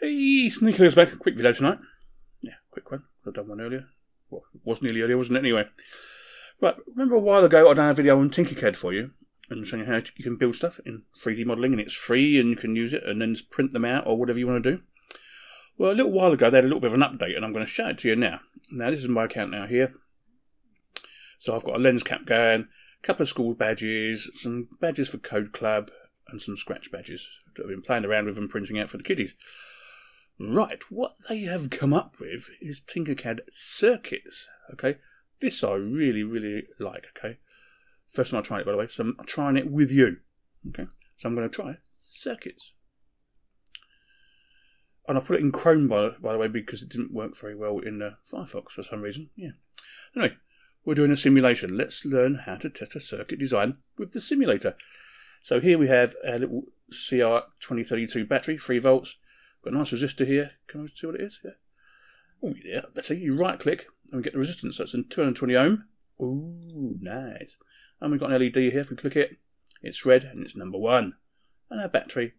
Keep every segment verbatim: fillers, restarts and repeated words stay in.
Hey, Sneekylinux back. Quick video tonight. Yeah, quick one. I've done one earlier. Well, it was nearly earlier, wasn't it? Anyway. Right, remember a while ago I done a video on Tinkercad for you and showing you how you can build stuff in three D modelling, and it's free and you can use it and then just print them out or whatever you want to do. Well, a little while ago they had a little bit of an update and I'm going to show it to you now. Now, this is my account now here. So I've got a lens cap going, a couple of school badges, some badges for Code Club and some scratch badges that I've been playing around with and printing out for the kiddies. Right, what they have come up with is Tinkercad Circuits, okay? This I really, really like, okay? First time I'm trying it, by the way, so I'm trying it with you, okay? So I'm going to try Circuits. And I've put it in Chrome, by, by the way, because it didn't work very well in uh, Firefox for some reason, yeah. Anyway, we're doing a simulation. Let's learn how to test a circuit design with the simulator. So here we have a little C R twenty thirty-two battery, three volts. Got a nice resistor here. Can I see what it is? Yeah. Oh, yeah. That's it. You right click and we get the resistance. That's in two hundred twenty ohm. Ooh, nice. And we've got an L E D here. If we click it, it's red and it's number one. And our battery,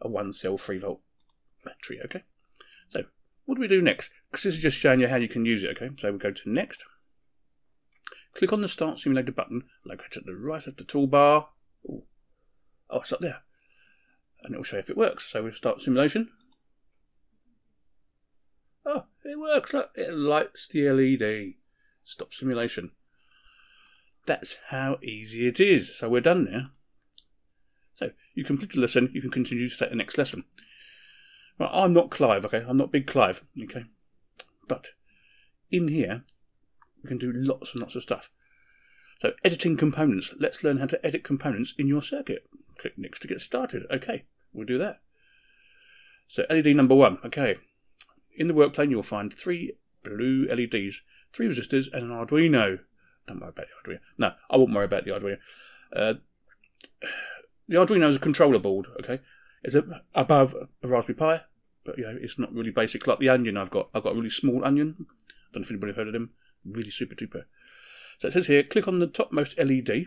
a one cell three volt battery. Okay. So, what do we do next? Because this is just showing you how you can use it. Okay. So, we'll go to next. Click on the Start Simulator button located at the right of the toolbar. Ooh. Oh, it's up there. And it will show if it works. So, we'll start simulation. Oh, it works. Look, it lights the L E D. Stop simulation. That's how easy it is. So we're done now. So you complete the lesson. You can continue to take the next lesson. Well, I'm not Clive, okay? I'm not Big Clive, okay? But in here, we can do lots and lots of stuff. So editing components. Let's learn how to edit components in your circuit. Click next to get started. Okay, we'll do that. So L E D number one, okay. In the work plane, you'll find three blue L E Ds, three resistors, and an Arduino. Don't worry about the Arduino. No, I won't worry about the Arduino. Uh, the Arduino is a controller board, okay? It's a, above a Raspberry Pi, but you know it's not really basic. Like the Onion I've got. I've got a really small Onion. I don't know if anybody heard of them. Really super duper. So it says here, click on the topmost L E D.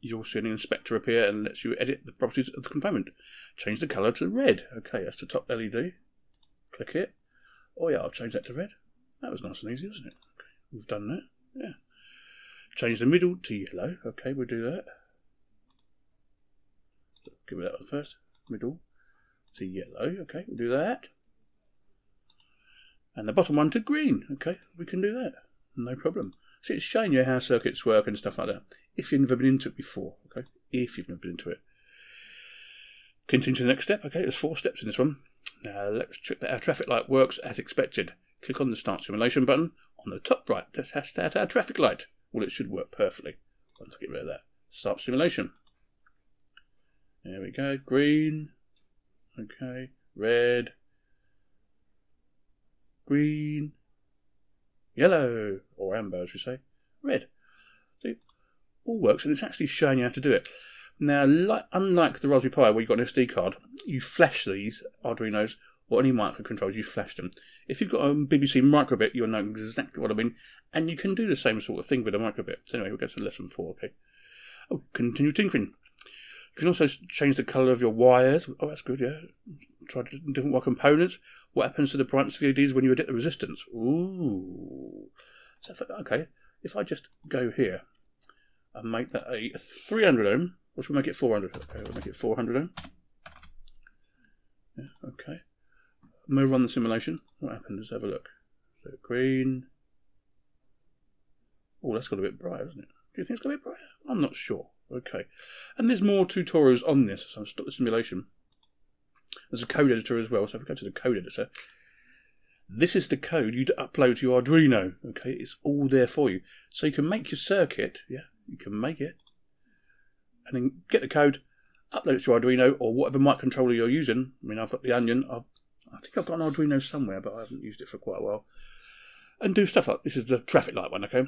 You'll see an inspector appear and lets you edit the properties of the component. Change the colour to red. Okay, that's the top L E D. Click it. Oh yeah, I've changed that to red. That was nice and easy, wasn't it? Okay, we've done that. Yeah. Change the middle to yellow. Okay, we'll do that. So give me that one first. Middle to yellow. Okay, we'll do that. And the bottom one to green. Okay, we can do that. No problem. See, it's showing you how circuits work and stuff like that. If you've never been into it before. Okay, if you've never been into it. Continue to the next step. Okay, there's four steps in this one. Now let's check that our traffic light works as expected. Click on the Start Simulation button on the top right. Let's test out our traffic light. Well, it should work perfectly. Let's get rid of that. Start Simulation. There we go. Green. Okay. Red. Green. Yellow. Or amber, as we say. Red. See, all works, and it's actually showing you how to do it. Now, like, unlike the Raspberry Pi where you've got an S D card, you flash these Arduinos or any microcontrollers, you flash them. If you've got a B B C micro bit, you'll know exactly what I mean, and you can do the same sort of thing with a micro bit. So anyway, we'll go to lesson four, okay. Oh, continue tinkering. You can also change the colour of your wires. Oh, that's good, yeah. Try different wire components. What happens to the brightness of the L E Ds when you edit the resistance? Ooh. So, if I, okay, if I just go here and make that a three hundred ohm, or should we make it four hundred? Okay, we'll make it four hundred ohm. Yeah, okay. Move on the simulation. What happened? Let's have a look. So green. Oh, that's got a bit brighter, isn't it? Do you think it's got a bit brighter? I'm not sure. Okay. And there's more tutorials on this, so I'll stop the simulation. There's a code editor as well, so if we go to the code editor, this is the code you'd upload to your Arduino. Okay, it's all there for you. So you can make your circuit, yeah, you can make it. And then get the code, upload it to Arduino or whatever microcontroller you're using. I mean, I've got the Onion. I've, I think I've got an Arduino somewhere, but I haven't used it for quite a while. And do stuff like this. Is the traffic light one, okay?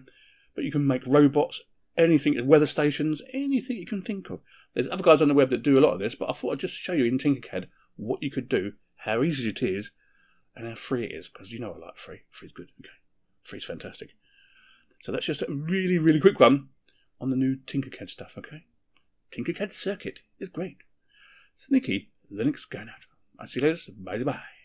But you can make robots, anything, weather stations, anything you can think of. There's other guys on the web that do a lot of this, but I thought I'd just show you in Tinkercad what you could do, how easy it is, and how free it is. Because you know I like free. Free's good, okay? Free's fantastic. So that's just a really, really quick one on the new Tinkercad stuff, okay? Tinkercad Circuit is great. Sneekylinux going out. I'll see you later. Bye-bye.